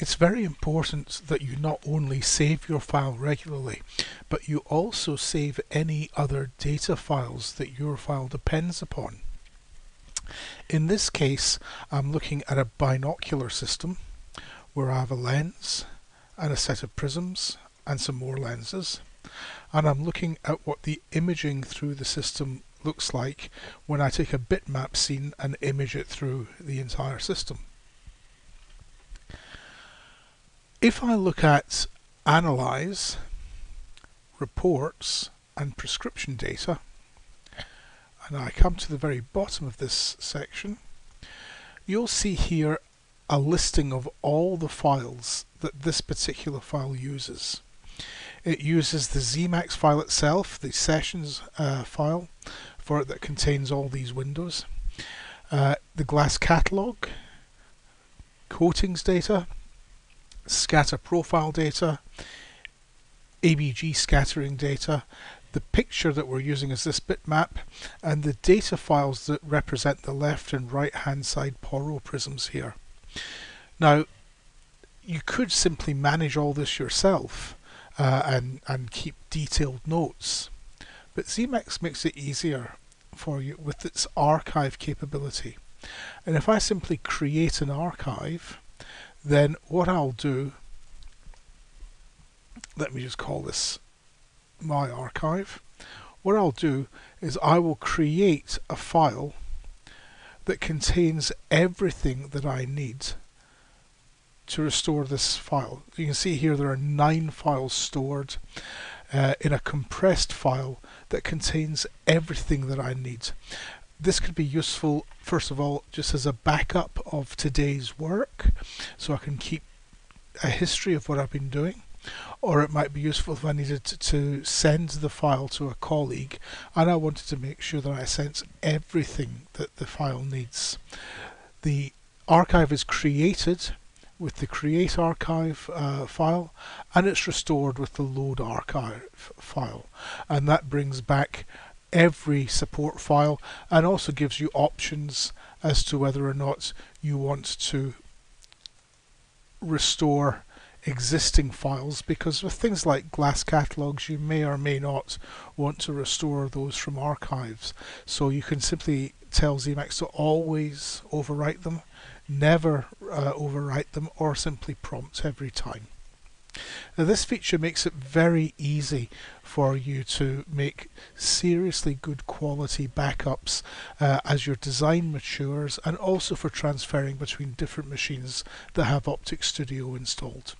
It's very important that you not only save your file regularly, but you also save any other data files that your file depends upon. In this case, I'm looking at a binocular system where I have a lens and a set of prisms and some more lenses, and I'm looking at what the imaging through the system looks like when I take a bitmap scene and image it through the entire system. If I look at Analyze, Reports and Prescription Data, and I come to the very bottom of this section, you'll see here a listing of all the files that this particular file uses. It uses the Zemax file itself, the Sessions file for it that contains all these windows, the Glass Catalogue, Coatings data, Scatter profile data, ABG scattering data, the picture that we're using as this bitmap, and the data files that represent the left and right hand side Porro prisms here. Now, you could simply manage all this yourself and keep detailed notes, but Zemax makes it easier for you with its archive capability. And if I simply create an archive, then what I'll do, let me just call this my archive, what I'll do is I will create a file that contains everything that I need to restore this file. You can see here there are 9 files stored in a compressed file that contains everything that I need. This could be useful, first of all, just as a backup of today's work, so I can keep a history of what I've been doing, or it might be useful if I needed to send the file to a colleague and I wanted to make sure that I sent everything that the file needs. The archive is created with the create archive file, and it's restored with the load archive file, and that brings back every support file and also gives you options as to whether or not you want to restore existing files, because with things like glass catalogs you may or may not want to restore those from archives. So you can simply tell Zemax to always overwrite them, never overwrite them, or simply prompt every time. Now, this feature makes it very easy for you to make seriously good quality backups as your design matures, and also for transferring between different machines that have OpticStudio installed.